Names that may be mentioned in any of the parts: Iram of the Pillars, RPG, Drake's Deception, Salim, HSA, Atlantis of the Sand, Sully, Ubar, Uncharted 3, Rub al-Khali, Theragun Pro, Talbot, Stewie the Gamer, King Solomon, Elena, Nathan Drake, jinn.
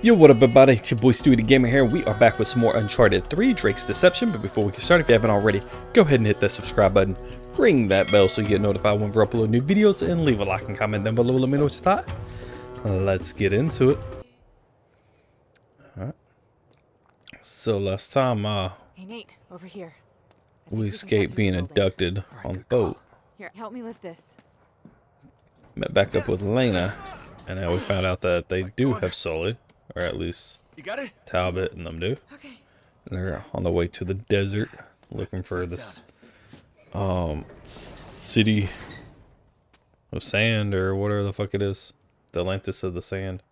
Yo, what up everybody, it's your boy Stewie the Gamer here. We are back with some more Uncharted 3 Drake's Deception, but before we get started, if you haven't already, go ahead and hit that subscribe button, ring that bell so you get notified when we upload new videos, and leave a like and comment down below. Let me know what you thought. Let's get into it. Alright. So last time, hey Nate, over here. We escaped being abducted on the boat. Here, help me lift this. Met back up with Elena, and now we found out that they do have Sully. Or at least you got it? Talbot and them do. Okay. And they're on the way to the desert looking for this city of sand or whatever the fuck it is. The Atlantis of the Sand.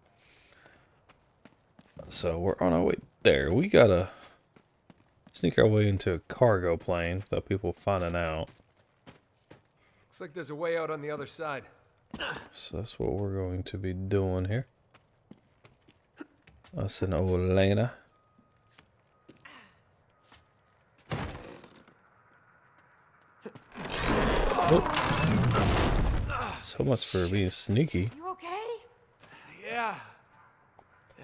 So we're on our way there. We gotta sneak our way into a cargo plane without people finding out. Looks like there's a way out on the other side. So that's what we're going to be doing here. Us and old Elena. Oh. So much for being sneaky. You okay? Yeah,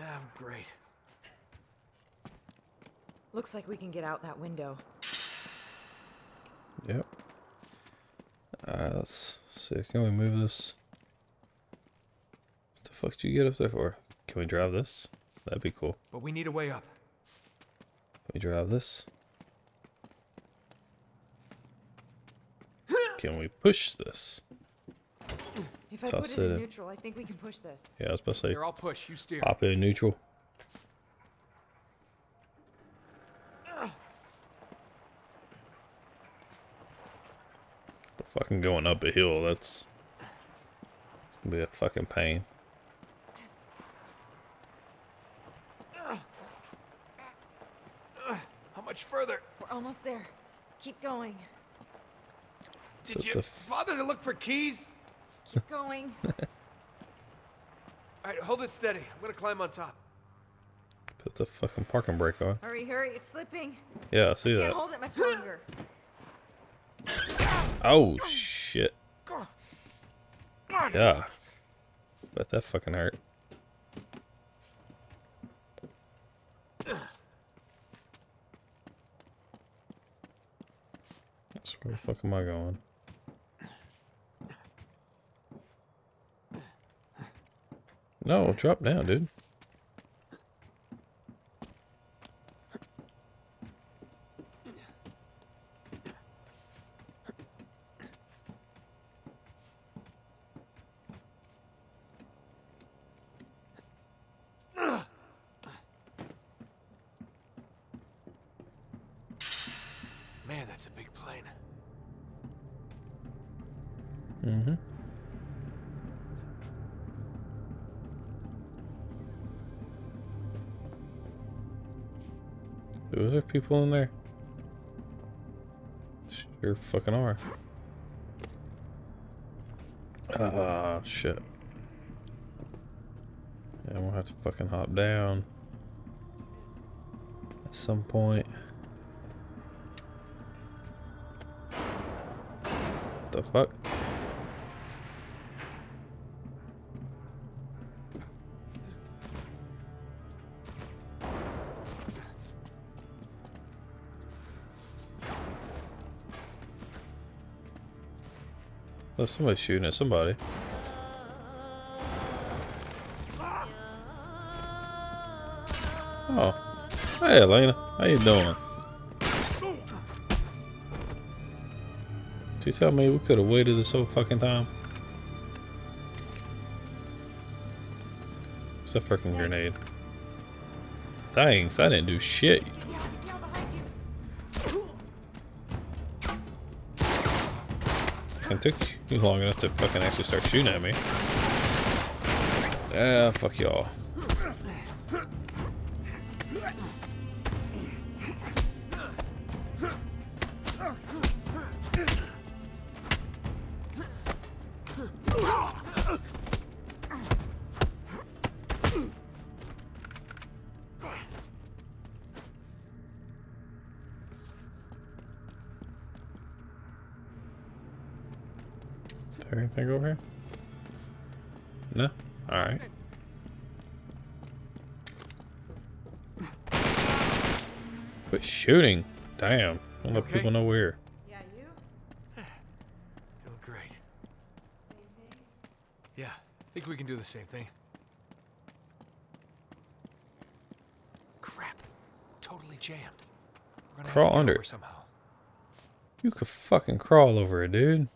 I'm great. Looks like we can get out that window. Yep. Alright, let's see. Can we move this? What the fuck did you get up there for? Can we drive this? That'd be cool. But we need a way up. Can we drive this? Can we push this? If I put it in neutral, I think we can push this. Yeah, I was about to say. Here, I'll push, you steer. Pop it in neutral. We're fucking going up a hill. It's gonna be a fucking pain. Further, we're almost there. Keep going. Did you bother to look for keys? Just keep going. All right, hold it steady. I'm gonna climb on top. Put the fucking parking brake on. Hurry, it's slipping. Yeah, I see that. Can't hold it much longer. Oh shit. Yeah, bet that fucking hurt. Where the fuck am I going? No, drop down, dude. Man, that's a big plane. Mm-hmm. Those are people in there. Sure fucking are. Ah, shit. Yeah, we'll have to fucking hop down at some point. What the fuck? Oh, somebody's shooting at somebody. Oh. Hey Elena, how you doing? Did you tell me we could have waited this whole fucking time? It's a freaking grenade. Thanks, I didn't do shit. It took you long enough to fucking actually start shooting at me. Ah, fuck y'all. Anything over here? No? Alright. Quit shooting. Damn. Don't let people know we're here. Yeah, you? Doing great. Same thing? Yeah, I think we can do the same thing. Crap. Totally jammed. We're gonna crawl under it somehow. You could fucking crawl over it, dude.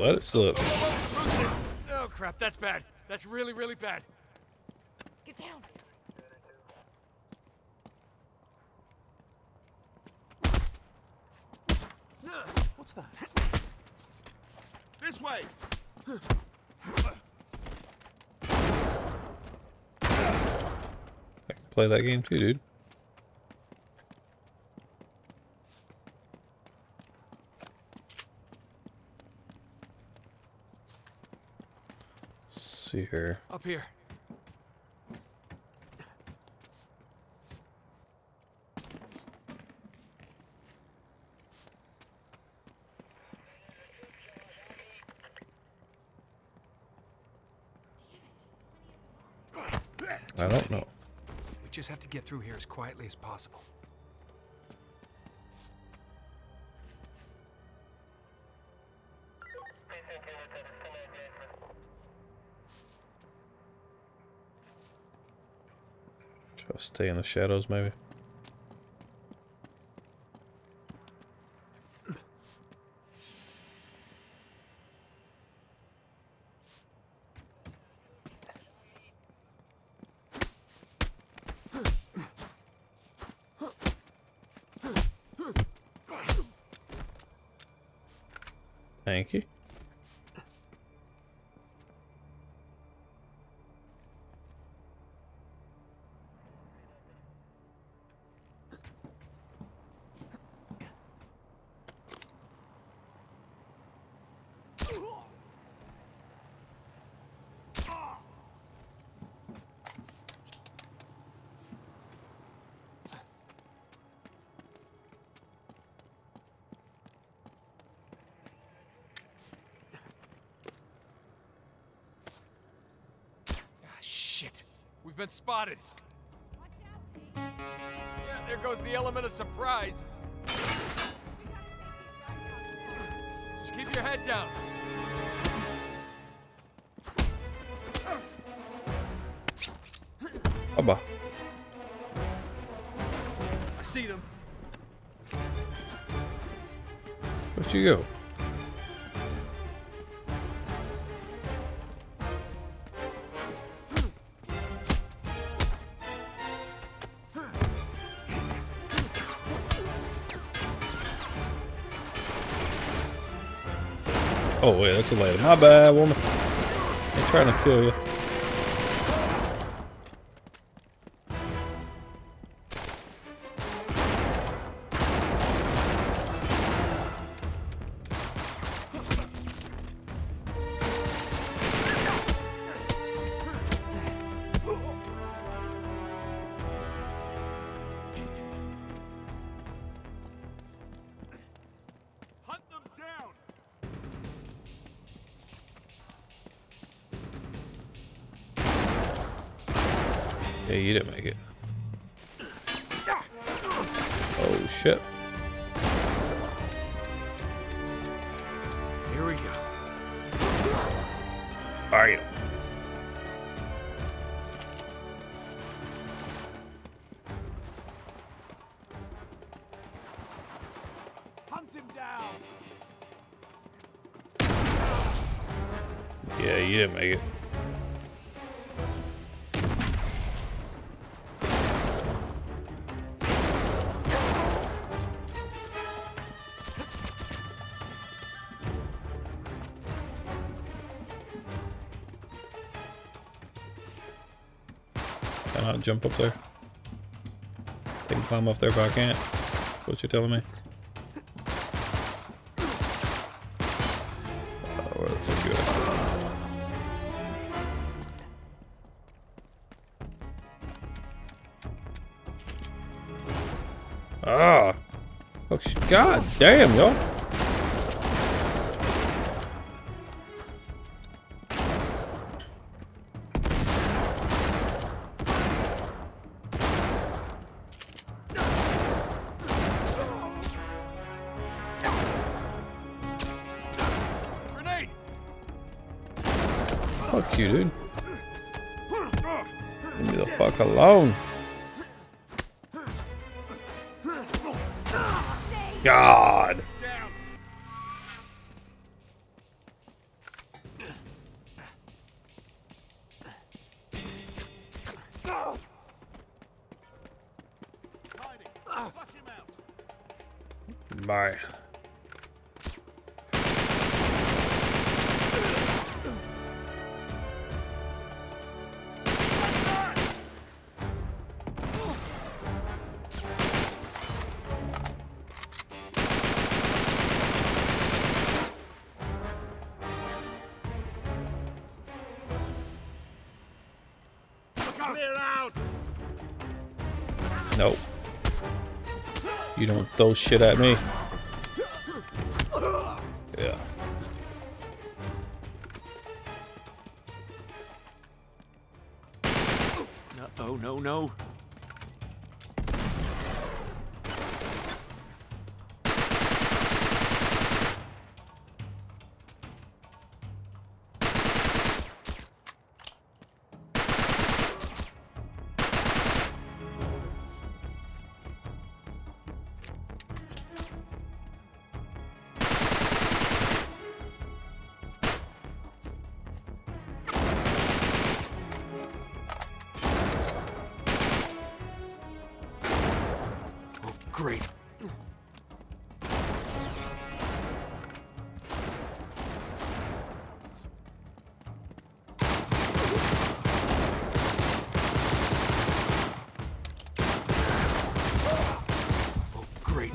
Let it slip. Oh crap, that's bad. That's really, really bad. Get down. What's that? This way. I can play that game too, dude. See here. Up here. I don't know. We just have to get through here as quietly as possible. Try to stay in the shadows, maybe. Thank you. We've been spotted. Watch out, Pete. Yeah, there goes the element of surprise. Just keep your head down. Ubar. I see them. Where'd you go? Oh wait, that's a lady. My bad, woman. I ain't trying to kill you. Yeah, you didn't make it. Oh shit. Here we go. Alright. Hunt him down. Yeah, you didn't make it. I'll jump up there. I can climb up there, but I can't. That's what you're telling me. Ah. Oh, god damn, y'all. Grenade. Fuck you, dude. Leave me the fuck alone. God. Bye. Nope. You don't throw shit at me. Yeah. Oh, no, no. Great. Oh, great.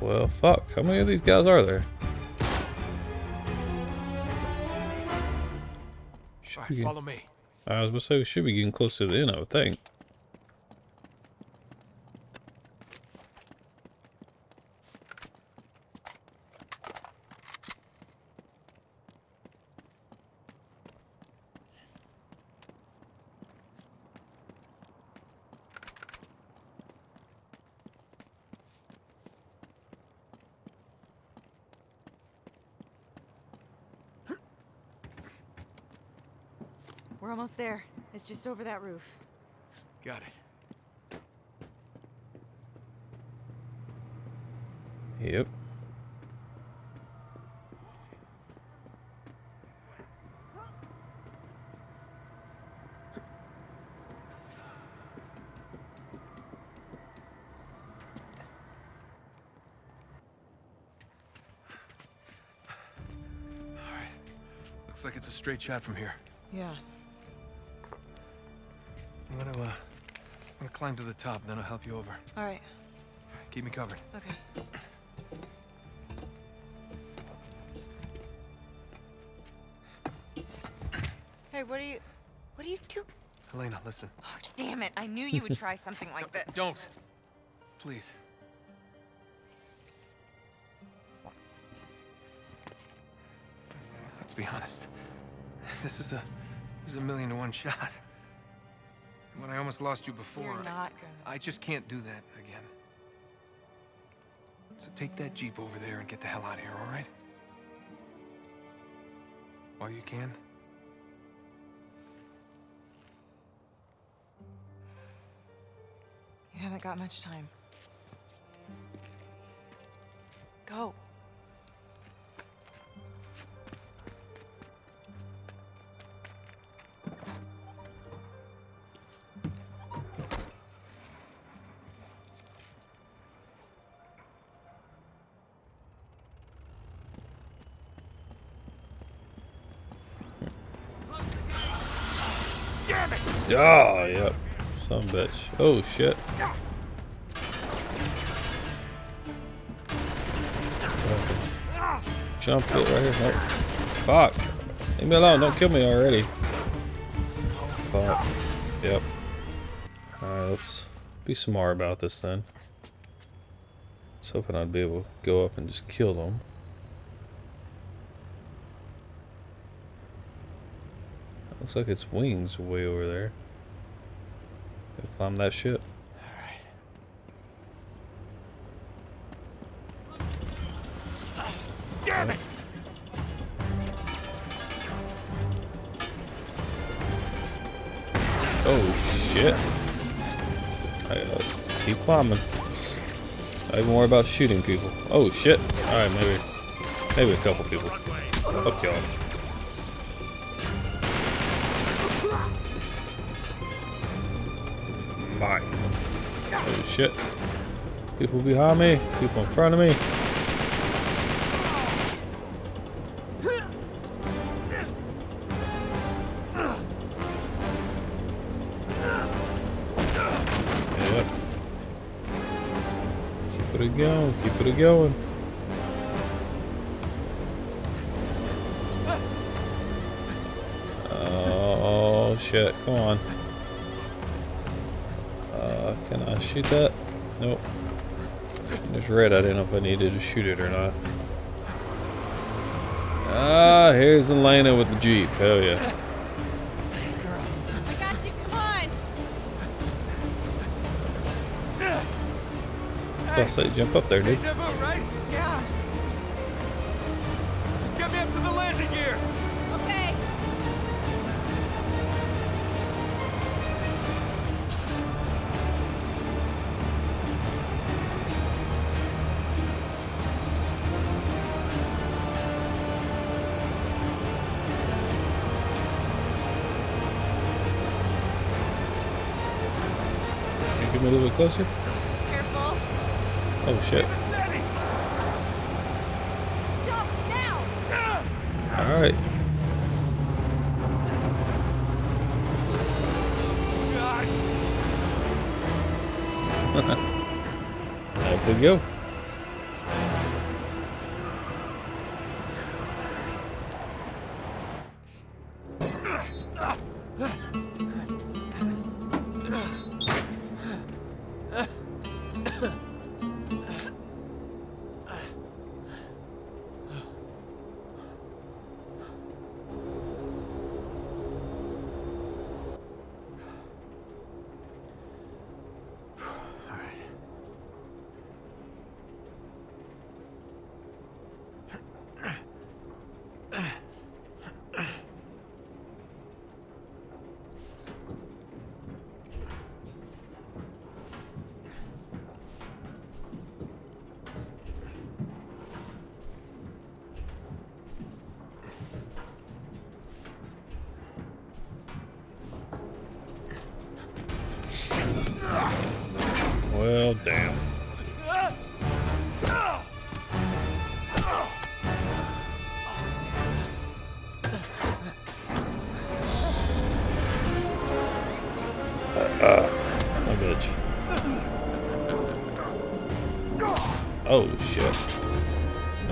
Well, fuck. How many of these guys are there? Right, follow me. I was gonna say we should be getting close to the end, I would think. We're almost there. It's just over that roof. Got it. Yep. All right. Looks like it's a straight shot from here. Yeah. I'm gonna climb to the top, and then I'll help you over. All right. Keep me covered. Okay. Hey, what are you doing? Elena, listen. Oh, damn it! I knew you would try something like this. Don't, please. Let's be honest. This is a 1,000,000 to 1 shot. When I almost lost you before, you're not gonna. I just can't do that again. So take that Jeep over there and get the hell out of here, all right? While you can. You haven't got much time. Go. Oh, yep. Some bitch. Oh, shit. Jump it right here. Fuck. Leave me alone. Don't kill me already. Fuck. Yep. Alright, let's be smart about this then. I was hoping I'd be able to go up and just kill them. Looks like its wings way over there. Gotta climb that ship. All right. Damn it! Oh shit! All right, let's keep climbing. Not even worry about shooting people. Oh shit! All right, maybe a couple people. Fuck y'all. Bye. Oh shit. People behind me, people in front of me. Yep. Keep it going, keep it going. Oh shit, come on. Can I shoot that? Nope. There's red. I didn't know if I needed to shoot it or not. Ah, here's Elena with the Jeep. Hell yeah. Hey girl. I got you. Come on. I was about to say, jump up there, dude. That boat, right? Yeah. Just get me up to the landing gear. Okay. Give me a little bit closer. Careful. Oh shit. Jump now. All right. Up we go. Well, damn. My bitch. Oh, shit.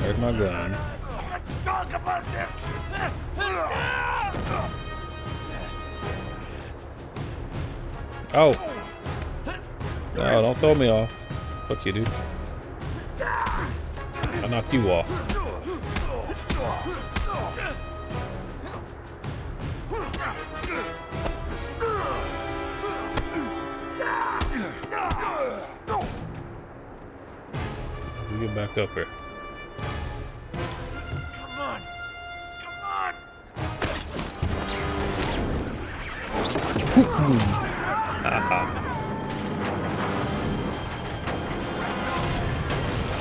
There's my gun. Let's talk about this! Oh! No, don't throw me off. Fuck you, dude. I knocked you off. We get back up here. Come on. Come on. Haha.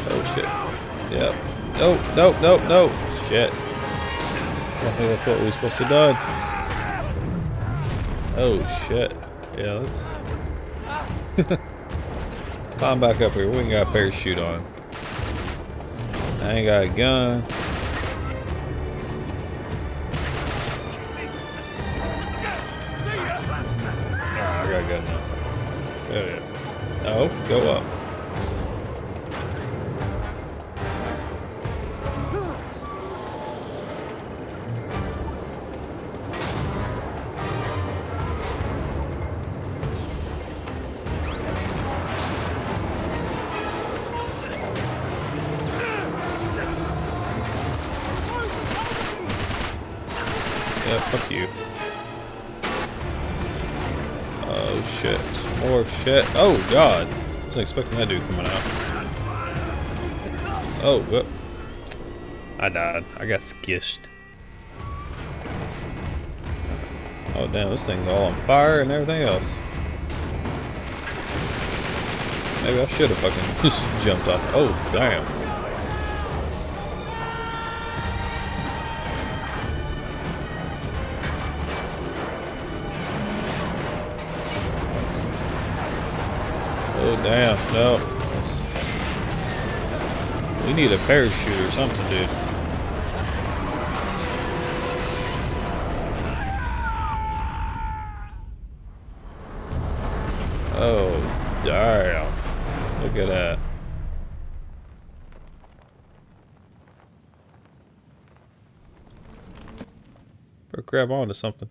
Oh shit. Yep. Nope, nope, nope, nope. Shit. I think that's what we're supposed to do. Oh shit. Yeah, let's climb back up here. We ain't got a parachute on. I ain't got a gun. Nah, I got a gun now. Oh yeah. Oh, go up. Yeah, fuck you. Oh shit. More shit. Oh god. I wasn't expecting that dude coming out. Oh, whoop. I died. I got skished. Oh damn, this thing's all on fire and everything else. Maybe I should have fucking just jumped off. Oh damn. Oh damn, no. That's... We need a parachute or something, dude. Oh damn. Look at that. Or grab onto something.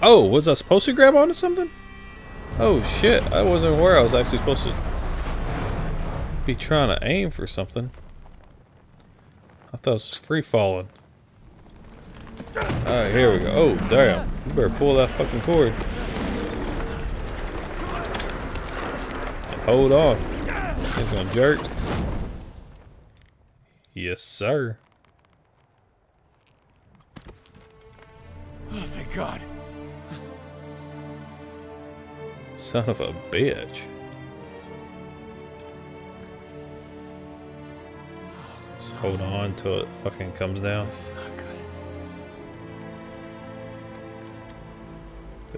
Oh, was I supposed to grab onto something? Oh shit, I wasn't aware I was actually supposed to be trying to aim for something. I thought it was free falling. Alright, here we go. Oh, damn. You better pull that fucking cord. Hold on. He's gonna jerk. Yes, sir. Oh, thank God. Son of a bitch. Just hold on till it fucking comes down. This is not good.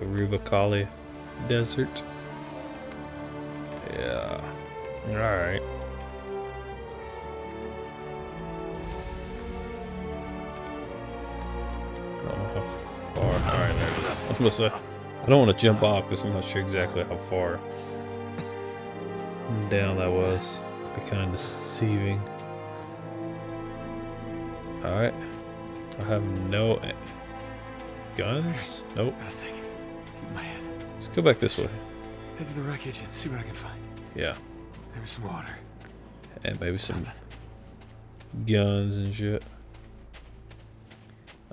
The Rub al-Khali Desert. Yeah. Alright. I don't know how far. Alright, there it is. I was gonna say, I don't want to jump off because I'm not sure exactly how far down that was. It'd be kind of deceiving. Alright. I have no guns? Nope. I think. Keep my head. Let's go back this way. Head to the wreckage and see what I can find. Yeah. Maybe some water. And maybe some guns and shit.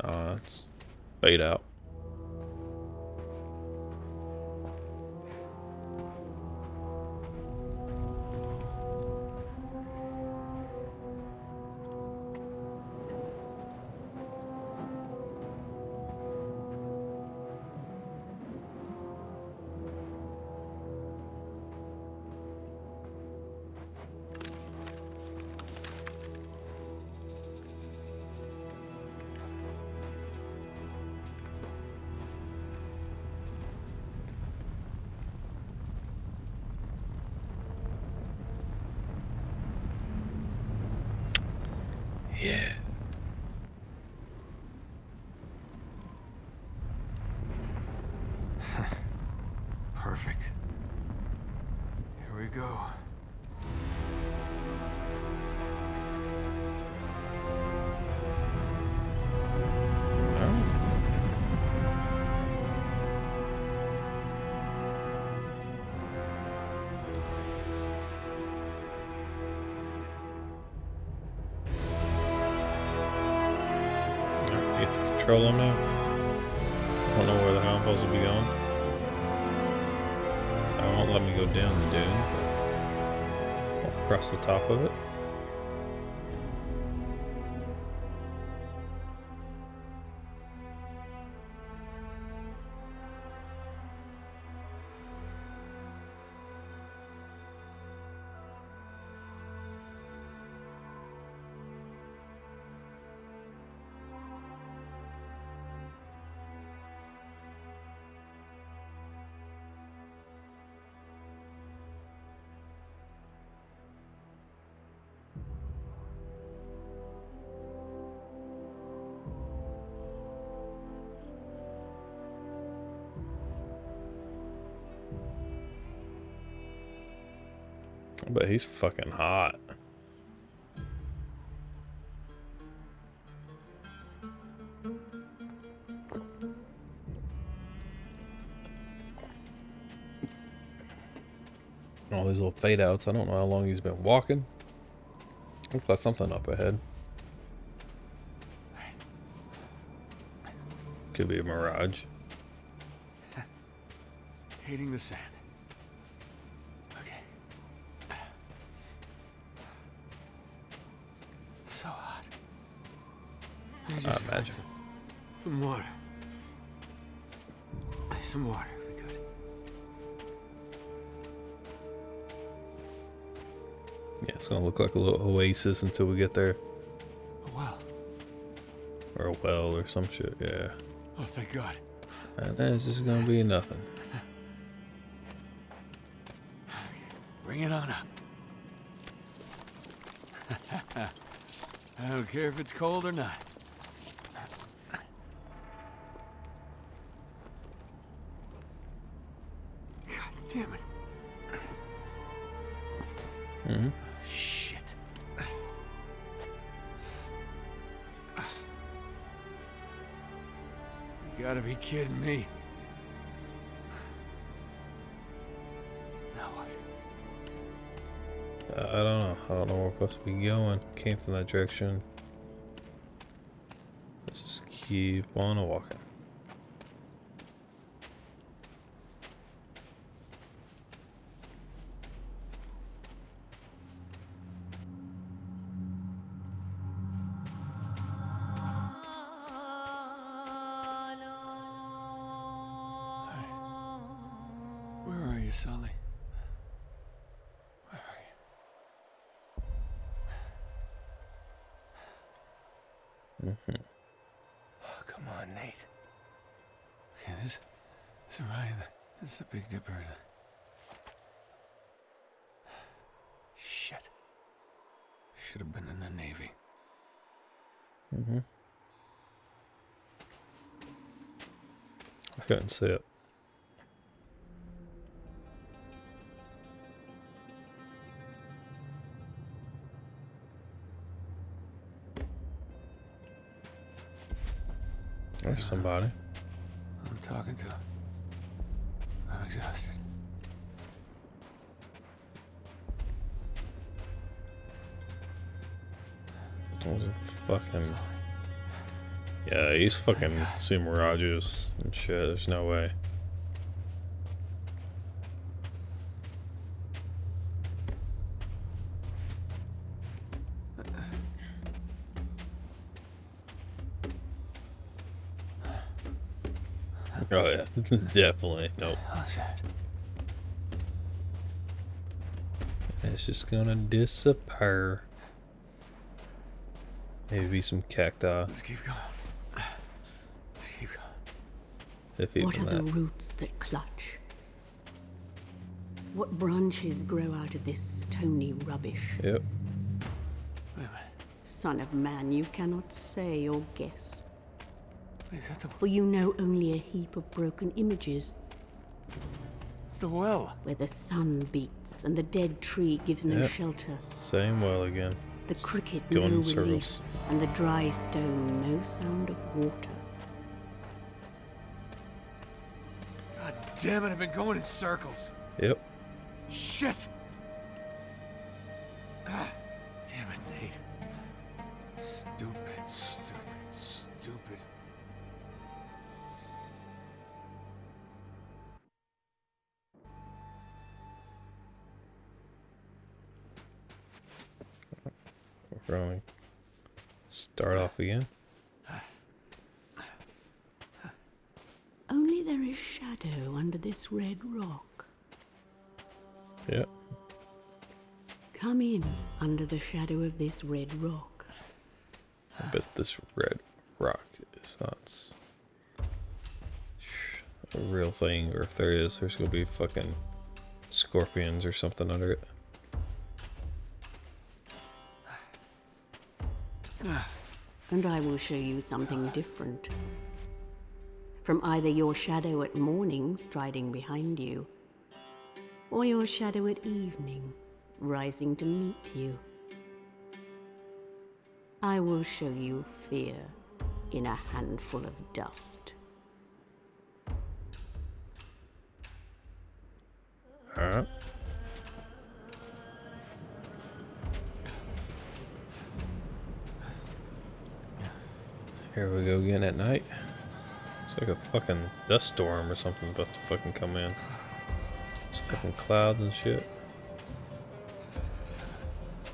Let's fade out. Yeah. Perfect. Here we go. Control them now. I don't know where the hell I'm supposed to be going. I won't let me go down the dune, but I'll cross the top of it. But he's fucking hot. All these little fade outs. I don't know how long he's been walking. Looks like something up ahead. could be a mirage. Hating the sand. Okay. So hot. I just found some water. Some water, if we could. Yeah, it's gonna look like a little oasis until we get there. A well. Or a well or some shit, yeah. Oh, thank God. And then it's just gonna be nothing. Bring it on up. I don't care if it's cold or not. God damn it. Mm-hmm. Shit. You gotta be kidding me. I don't know where we're supposed to be going. Came from that direction. Let's just keep on walking. Right. Where are you, Sully? It's the Big Dipper. Shit. Should have been in the Navy. Mm-hmm. I couldn't see it. There's somebody. I'm talking to him. I'm exhausted. That was a fucking... Yeah, he's fucking seeing mirages and shit. There's no way. Oh yeah, definitely. Nope. It's just gonna disappear. Maybe some cacti. Let's keep going. Let's keep going. What are the roots that clutch? What branches grow out of this stony rubbish? Yep. Son of man, you cannot say or guess. For you know only a heap of broken images. It's the well. Where the sun beats and the dead tree gives no shelter. Same well again. The cricket no relief, and the dry stone no sound of water. God damn it, I've been going in circles. Yep. Shit! Ah, damn it, Nate. Stupid, stupid, stupid. Growing. Start off again. Only there is shadow under this red rock. Yep. Come in under the shadow of this red rock. I bet this red rock is not a real thing, or if there is, there's gonna be fucking scorpions or something under it. And I will show you something different. From either your shadow at morning striding behind you, or your shadow at evening rising to meet you. I will show you fear in a handful of dust. Huh? Here we go again at night. It's like a fucking dust storm or something about to fucking come in. It's fucking clouds and shit.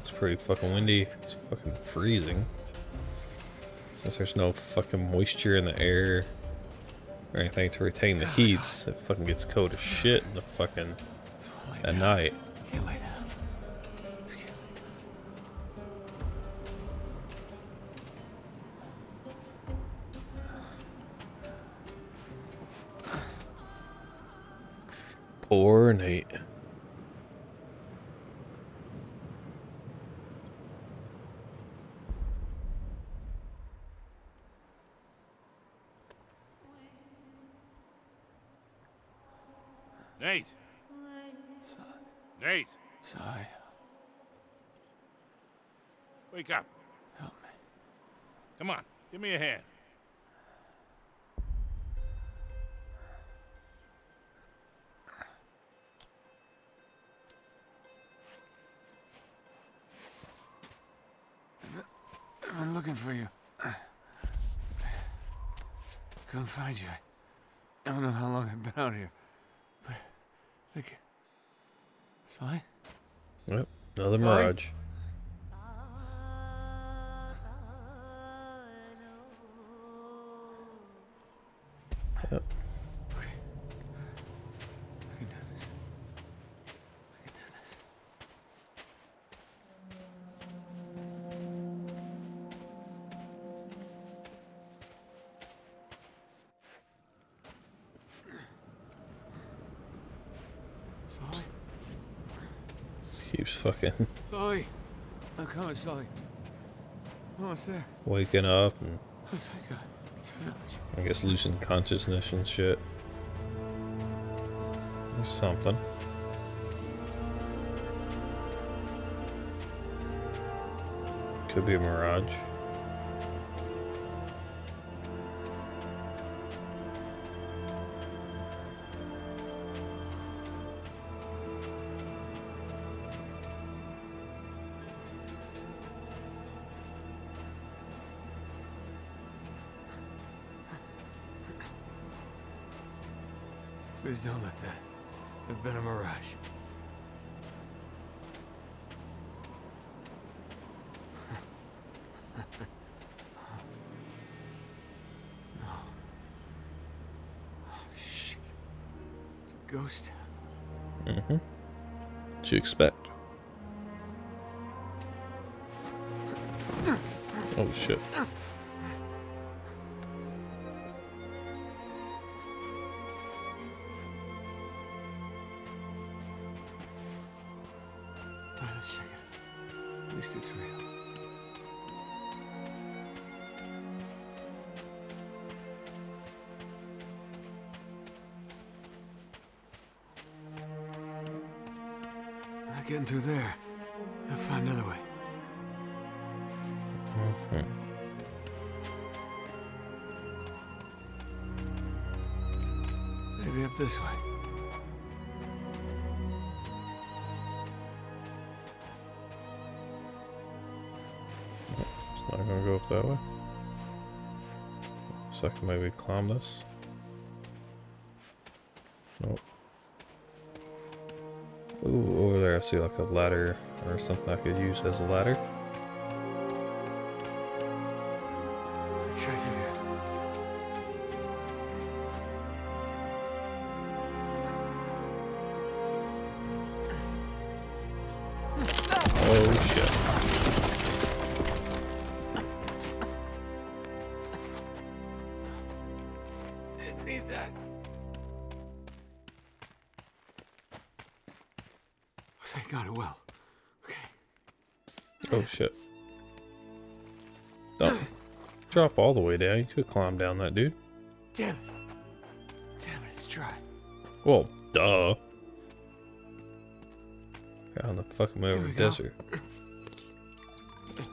It's pretty fucking windy. It's fucking freezing. Since there's no fucking moisture in the air or anything to retain the heats, it fucking gets cold as shit in the fucking at night. Poor Nate. Nate. Nate. Sorry. Wake up. Help me. Come on, give me a hand. I've been looking for you. Couldn't find you. I don't know how long I've been out here. But I think... Sully? Yep, another mirage. Yep. Okay. I can do this. Keeps fucking Sully. I'm coming, Sully. Almost there. Waking up and oh, thank God. It's a village. I guess losing consciousness and shit. There's something. Could be a mirage. Please don't let that have been a mirage. No. Oh, shit. It's a ghost. Mm-hmm. What'd you expect? Oh, shit. At least it's real. Not getting through there. I'll find another way. Okay. Maybe up this way. I'm gonna go up that way. So I can maybe climb this. Nope. Ooh, over there I see like a ladder or something I could use as a ladder. Let's try to here. Oh shit. Thank God it will. Okay. Oh shit. Don't drop all the way down. You could climb down that, dude. Damn it. Damn it, it's dry. Well, duh. Out in the fucking middle of the desert.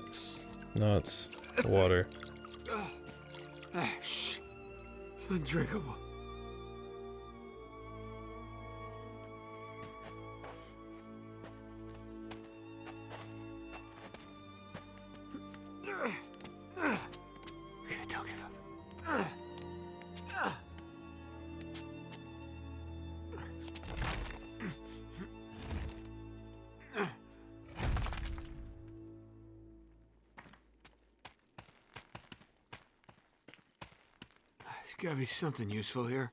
It's nuts. Water. Oh, shit. It's undrinkable. Okay, don't give up. There's gotta be something useful here.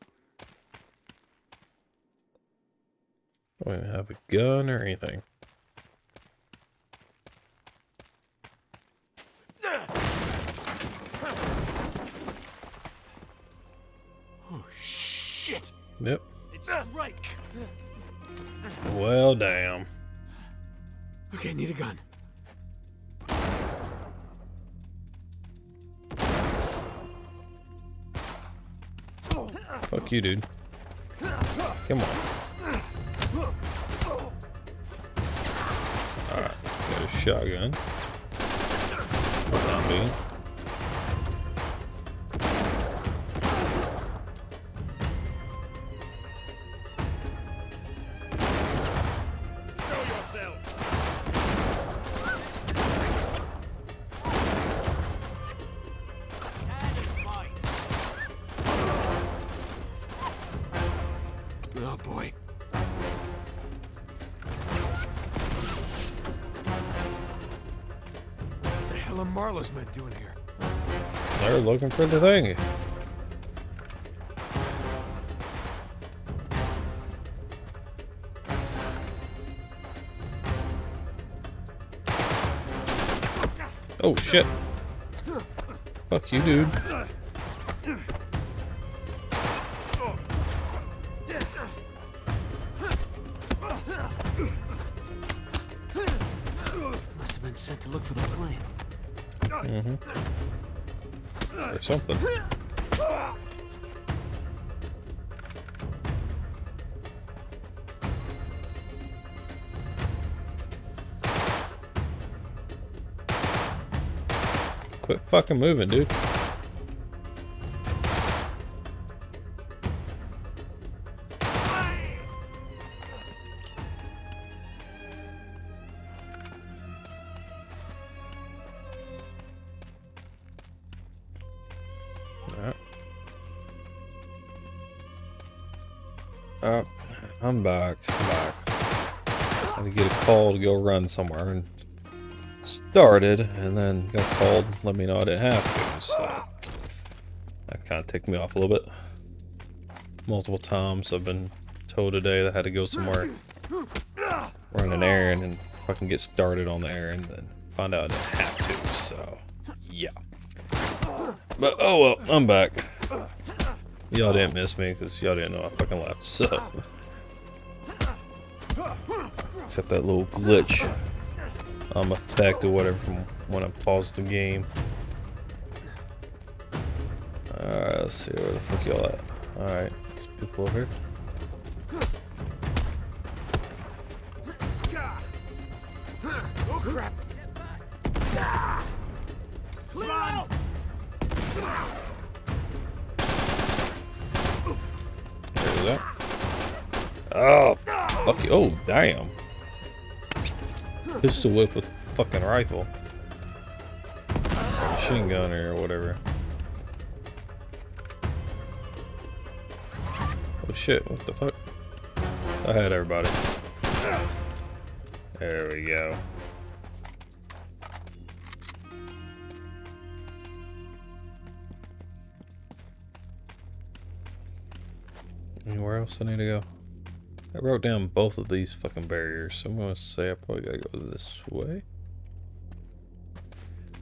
I don't have a gun or anything. Oh shit! Yep. It's right. Well, damn. Okay, need a gun. Fuck you, dude. Come on. Alright, got a shotgun. Zombie. Marlo's men doing here? They're looking for the thing. Oh shit. Fuck you, dude. Must have been sent to look for the plane. Mm-hmm. Or something. Quit fucking moving, dude. I'm back. I had to get a call to go run somewhere and started, and then got called and let me know I didn't have to, so that kind of ticked me off a little bit. Multiple times I've been told today that I had to go somewhere, run an errand, and fucking get started on the errand and find out I didn't have to, so yeah. But oh well, I'm back. Y'all didn't miss me because y'all didn't know I fucking left, so. Except that little glitch effect or whatever from when I paused the game. Alright, let's see where the fuck y'all at. Alright, there's people over here. Oh crap! Clear out! There we go. Oh, fuck you. Oh, damn. Pistol whip with a fucking rifle. Or machine gun or whatever. Oh shit, what the fuck? I had everybody. There we go. Anywhere else I need to go? I wrote down both of these fucking barriers, so I'm gonna say I probably gotta go this way.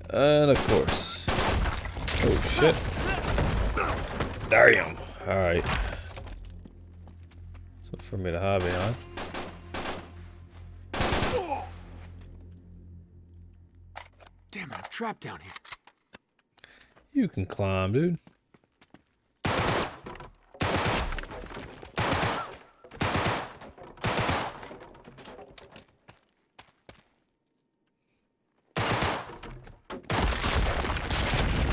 And of course. Oh shit. Damn. Alright. Something for me to hide behind. Damn it, I'm trapped down here. You can climb, dude.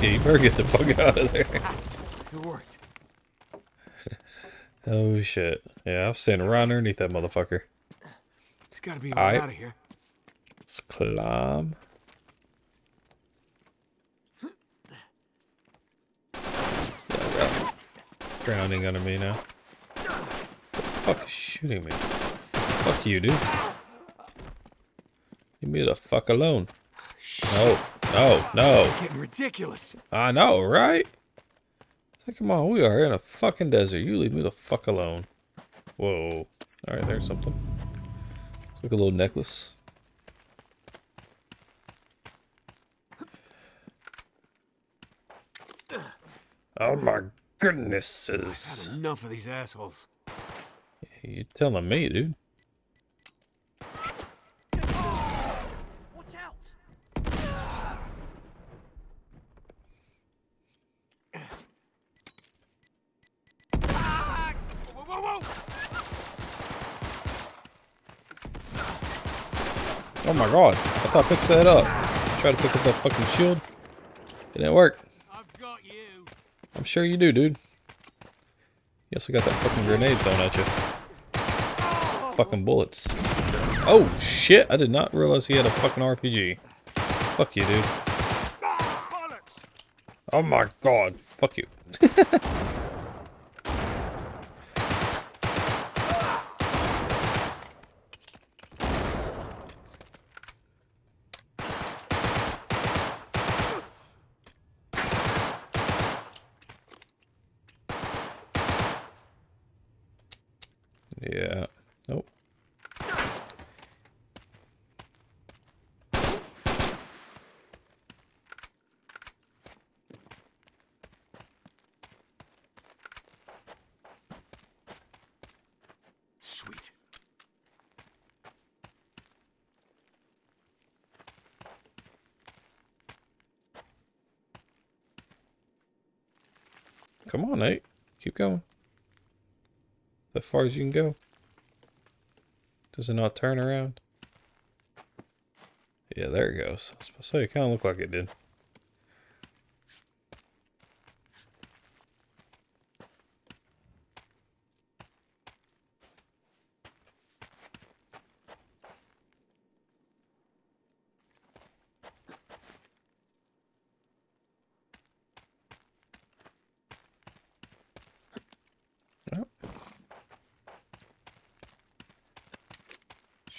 You better get the fuck out of there. It worked. Oh shit. Yeah, I'm standing right underneath that motherfucker. There's gotta be a way out of here. Let's climb. Yeah, drowning under me now. The fuck is shooting me? Fuck you, dude. Leave me the fuck alone. No. Oh, no. It's getting ridiculous. I know, right? It's like, come on, we are in a fucking desert. You leave me the fuck alone. Whoa. Alright, there's something. It's like a little necklace. Oh my goodnesses. I've had enough of these assholes. You're telling me, dude. Oh my god, I thought I picked that up. Try to pick up that fucking shield. It didn't work. I've got you. I'm sure you do, dude. You also got that fucking grenade thrown at you. Oh. Fucking bullets. Oh shit, I did not realize he had a fucking RPG. Fuck you, dude. Ah, oh my god, fuck you. Yeah. Nope. Sweet. Come on, Nate. Keep going. As far as you can go. Does it not turn around? Yeah, there it goes. I was supposed to say it kind of looked like it did.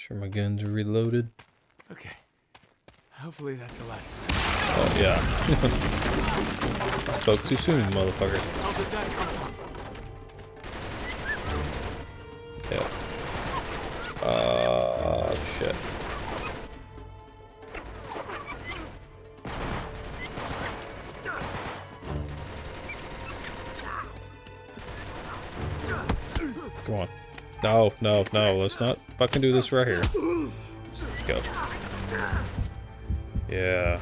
Sure, my guns are reloaded. Okay. Hopefully that's the last one. Oh yeah. Spoke too soon, motherfucker. Yeah. Shit. Come on. No, no, no, let's not fucking do this right here. Let's go. Yeah.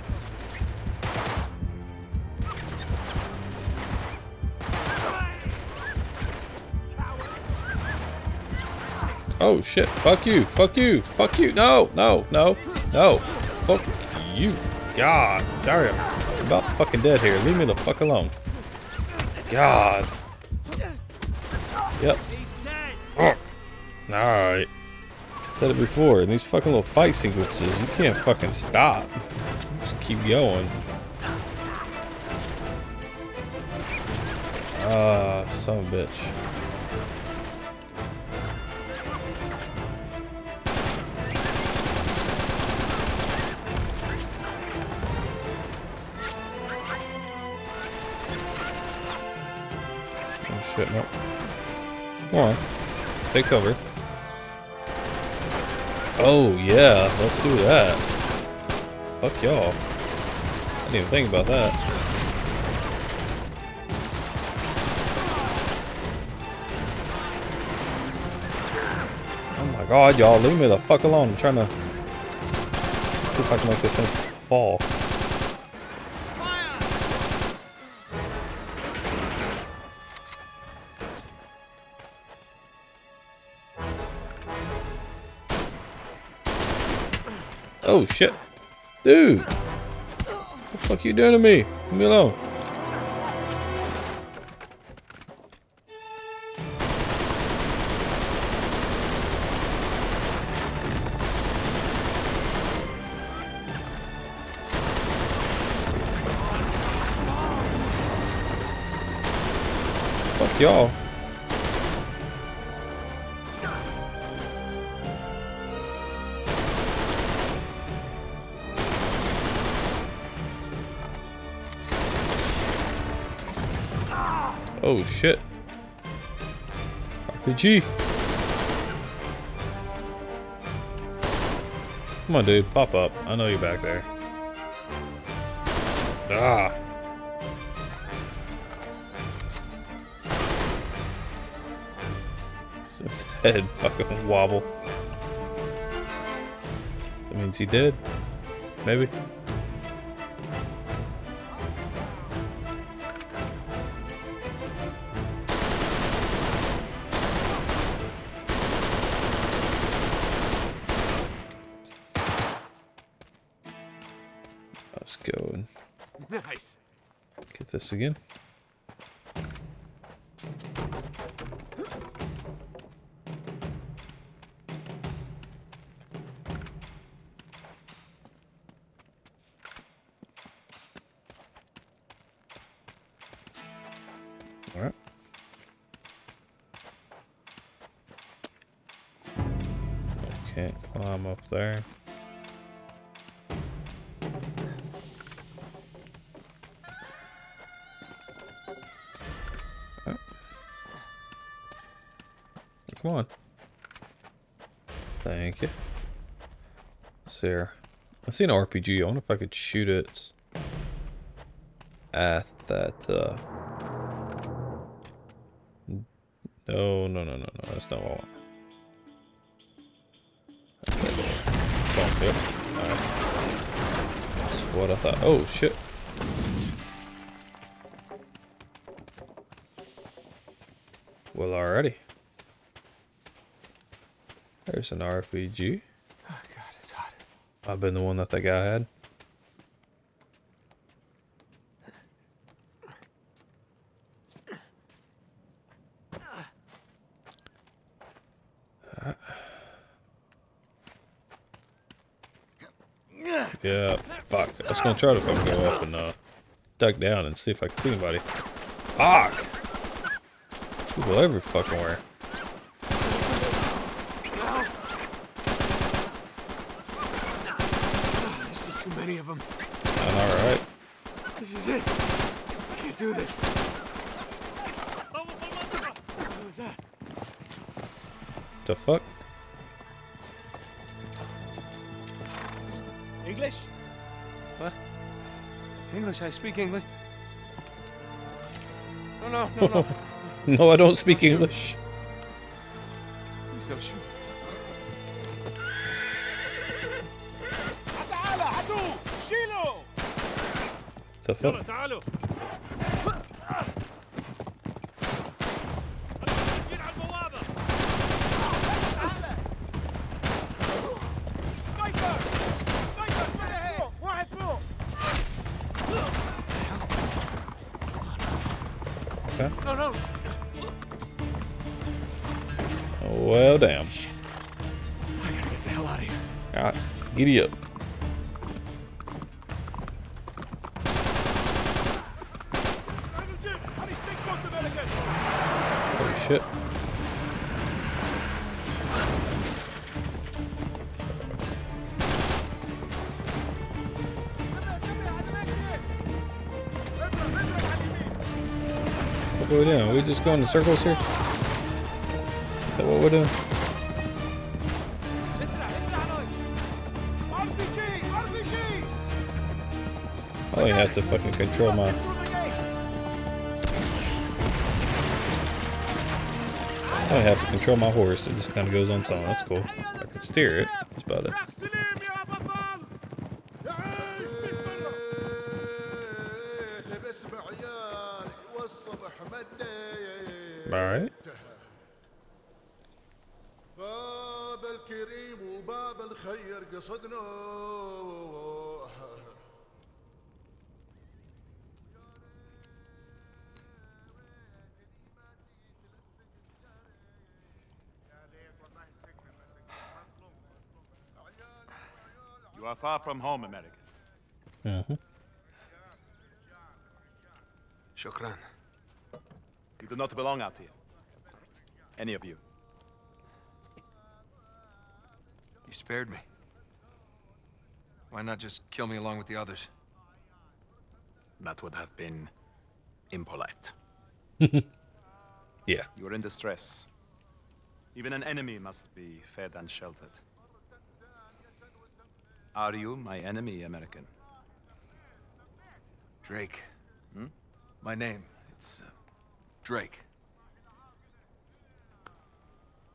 Oh shit, fuck you, fuck you, fuck you, no, no, no, no, fuck you. God, sorry, I'm about fucking dead here, leave me the fuck alone. God. Yep. Fuck. Alright. Said it before, in these fucking little fight sequences, you can't fucking stop. Just keep going. Ah, son of a bitch. Oh shit, no. Come on. Take cover. Oh yeah, let's do that. Fuck y'all. I didn't even think about that. Oh my god, y'all, leave me the fuck alone. I'm trying to see if I can make this thing fall. Oh shit. Dude! What the fuck are you doing to me? Leave me alone. Fuck y'all. Oh shit. RPG. Come on, dude, pop up. I know you're back there. Ah. His head fucking wobble. That means he did. Maybe. Let's go and nice. Get this again. There. Oh. Come on. Thank you. It's here. I see an RPG. I wonder if I could shoot it at that. No. That's not what I want. Yep. Alright. That's what I thought. Oh shit. Well, alrighty. There's an RPG. Oh god, it's hot. I've been the one that guy had. Yeah, fuck. I was gonna try to fucking go up and duck down and see if I can see anybody. Fuck! People every fucking where. There's just too many of them. Alright. This is it. I can't do this. What was that? The fuck? English? What? English, I speak English. No. No, I don't speak English. Please don't shoot. The fuck? No. Well, damn. Shit. I gotta get the hell out of here. All right, giddy up. Holy shit. What are we doing? Are we just going in circles here? Is that what we're doing? I only have to fucking control my... I only have to control my horse. It just kind of goes on its own. That's cool. I can steer it. That's about it. Alright. You are far from home, American. Mm-hmm. Shukran. You do not belong out here. Any of you. You spared me. Why not just kill me along with the others? That would have been impolite. Yeah. You are in distress. Even an enemy must be fed and sheltered. Are you my enemy, American? Drake. Hmm? My name, it's Drake.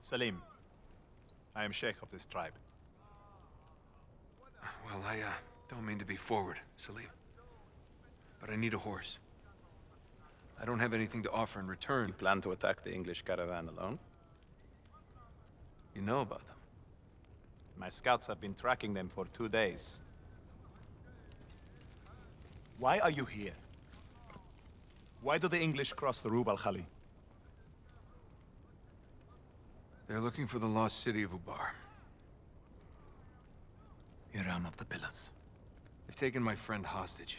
Salim. I am sheikh of this tribe. Well, I don't mean to be forward, Salim. But I need a horse. I don't have anything to offer in return. You plan to attack the English caravan alone? You know about them. My scouts have been tracking them for 2 days. Why are you here? Why do the English cross the Rub al-Khali? They're looking for the lost city of Ubar. Iram of the Pillars. They've taken my friend hostage.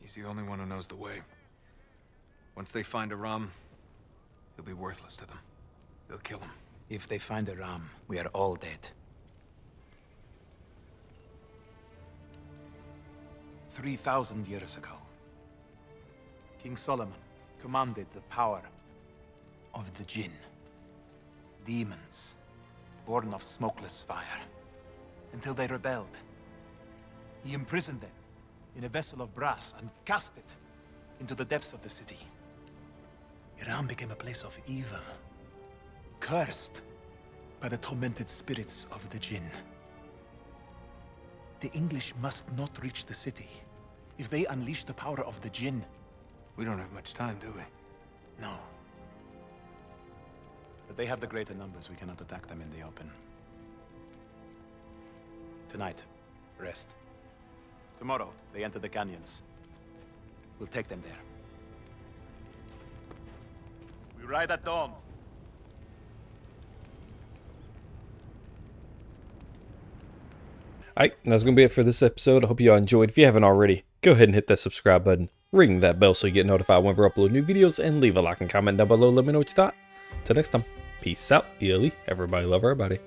He's the only one who knows the way. Once they find Iram, he'll be worthless to them. They'll kill him. If they find Iram, we are all dead. 3,000 years ago, King Solomon commanded the power of the jinn. Demons, born of smokeless fire, until they rebelled. He imprisoned them in a vessel of brass and cast it into the depths of the city. Iran became a place of evil, cursed by the tormented spirits of the jinn. The English must not reach the city. If they unleash the power of the jinn... We don't have much time, do we? No. But they have the greater numbers. We cannot attack them in the open. Tonight, rest. Tomorrow, they enter the canyons. We'll take them there. We ride at dawn. Alright, that's going to be it for this episode. I hope you all enjoyed. If you haven't already, go ahead and hit that subscribe button, ring that bell so you get notified whenever I upload new videos, and leave a like and comment down below. Let me know what you thought. Till next time, peace out, Illy. Everybody love everybody.